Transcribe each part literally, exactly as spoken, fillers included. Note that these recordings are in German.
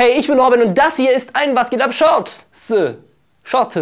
Hey, ich bin Robin und das hier ist ein Was geht ab Short. Short.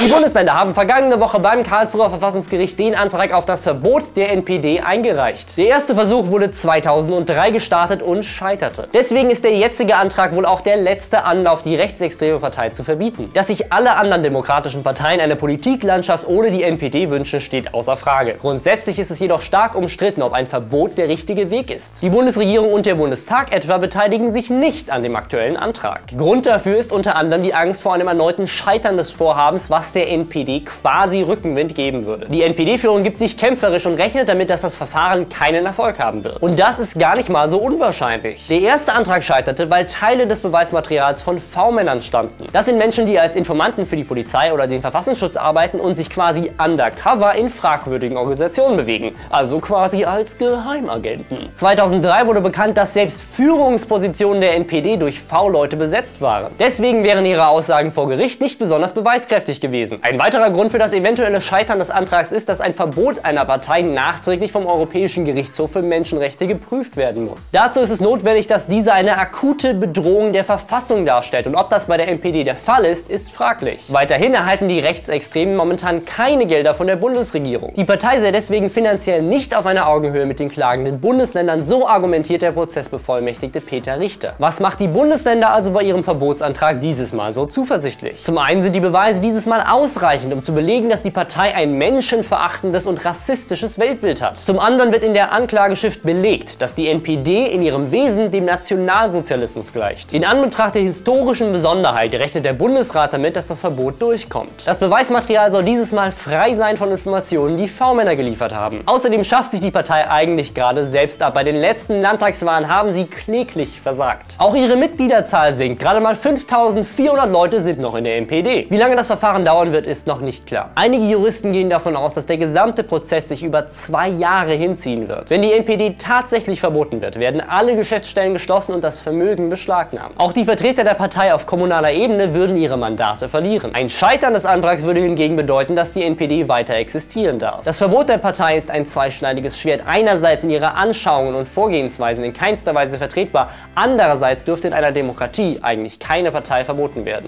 Die Bundesländer haben vergangene Woche beim Karlsruher Verfassungsgericht den Antrag auf das Verbot der N P D eingereicht. Der erste Versuch wurde zweitausenddrei gestartet und scheiterte. Deswegen ist der jetzige Antrag wohl auch der letzte Anlauf, die rechtsextreme Partei zu verbieten. Dass sich alle anderen demokratischen Parteien eine Politiklandschaft ohne die N P D wünschen, steht außer Frage. Grundsätzlich ist es jedoch stark umstritten, ob ein Verbot der richtige Weg ist. Die Bundesregierung und der Bundestag etwa beteiligen sich nicht an dem aktuellen Antrag. Grund dafür ist unter anderem die Angst vor einem erneuten Scheitern des Vorhabens, was der N P D quasi Rückenwind geben würde. Die N P D-Führung gibt sich kämpferisch und rechnet damit, dass das Verfahren keinen Erfolg haben wird. Und das ist gar nicht mal so unwahrscheinlich. Der erste Antrag scheiterte, weil Teile des Beweismaterials von V-Männern stammten. Das sind Menschen, die als Informanten für die Polizei oder den Verfassungsschutz arbeiten und sich quasi undercover in fragwürdigen Organisationen bewegen. Also quasi als Geheimagenten. zweitausenddrei wurde bekannt, dass selbst Führungspositionen der N P D durch V-Leute besetzt waren. Deswegen wären ihre Aussagen vor Gericht nicht besonders beweiskräftig gewesen. Gewesen. Ein weiterer Grund für das eventuelle Scheitern des Antrags ist, dass ein Verbot einer Partei nachträglich vom Europäischen Gerichtshof für Menschenrechte geprüft werden muss. Dazu ist es notwendig, dass diese eine akute Bedrohung der Verfassung darstellt, und ob das bei der N P D der Fall ist, ist fraglich. Weiterhin erhalten die Rechtsextremen momentan keine Gelder von der Bundesregierung. Die Partei sei deswegen finanziell nicht auf einer Augenhöhe mit den klagenden Bundesländern, so argumentiert der Prozessbevollmächtigte Peter Richter. Was macht die Bundesländer also bei ihrem Verbotsantrag dieses Mal so zuversichtlich? Zum einen sind die Beweise dieses Mal ausreichend, um zu belegen, dass die Partei ein menschenverachtendes und rassistisches Weltbild hat. Zum anderen wird in der Anklageschrift belegt, dass die N P D in ihrem Wesen dem Nationalsozialismus gleicht. In Anbetracht der historischen Besonderheit rechnet der Bundesrat damit, dass das Verbot durchkommt. Das Beweismaterial soll dieses Mal frei sein von Informationen, die V-Männer geliefert haben. Außerdem schafft sich die Partei eigentlich gerade selbst ab. Bei den letzten Landtagswahlen haben sie kläglich versagt. Auch ihre Mitgliederzahl sinkt. Gerade mal fünftausendvierhundert Leute sind noch in der N P D. Wie lange das Verfahren dauern wird, ist noch nicht klar. Einige Juristen gehen davon aus, dass der gesamte Prozess sich über zwei Jahre hinziehen wird. Wenn die N P D tatsächlich verboten wird, werden alle Geschäftsstellen geschlossen und das Vermögen beschlagnahmt. Auch die Vertreter der Partei auf kommunaler Ebene würden ihre Mandate verlieren. Ein Scheitern des Antrags würde hingegen bedeuten, dass die N P D weiter existieren darf. Das Verbot der Partei ist ein zweischneidiges Schwert. Einerseits in ihrer Anschauungen und Vorgehensweisen in keinster Weise vertretbar, andererseits dürfte in einer Demokratie eigentlich keine Partei verboten werden.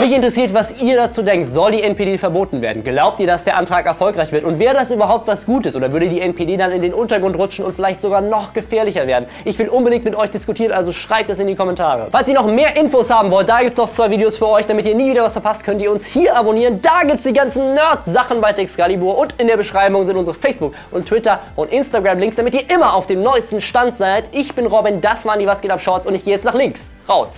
Mich interessiert, was ihr dazu denkt. Soll die N P D verboten werden? Glaubt ihr, dass der Antrag erfolgreich wird? Und wäre das überhaupt was Gutes? Oder würde die N P D dann in den Untergrund rutschen und vielleicht sogar noch gefährlicher werden? Ich will unbedingt mit euch diskutieren, also schreibt es in die Kommentare. Falls ihr noch mehr Infos haben wollt, da gibt es noch zwei Videos für euch. Damit ihr nie wieder was verpasst, könnt ihr uns hier abonnieren. Da gibt es die ganzen Nerd-Sachen bei Techscalibur. Und in der Beschreibung sind unsere Facebook- und Twitter- und Instagram-Links, damit ihr immer auf dem neuesten Stand seid. Ich bin Robin, das waren die Was geht ab Shorts und ich gehe jetzt nach links raus.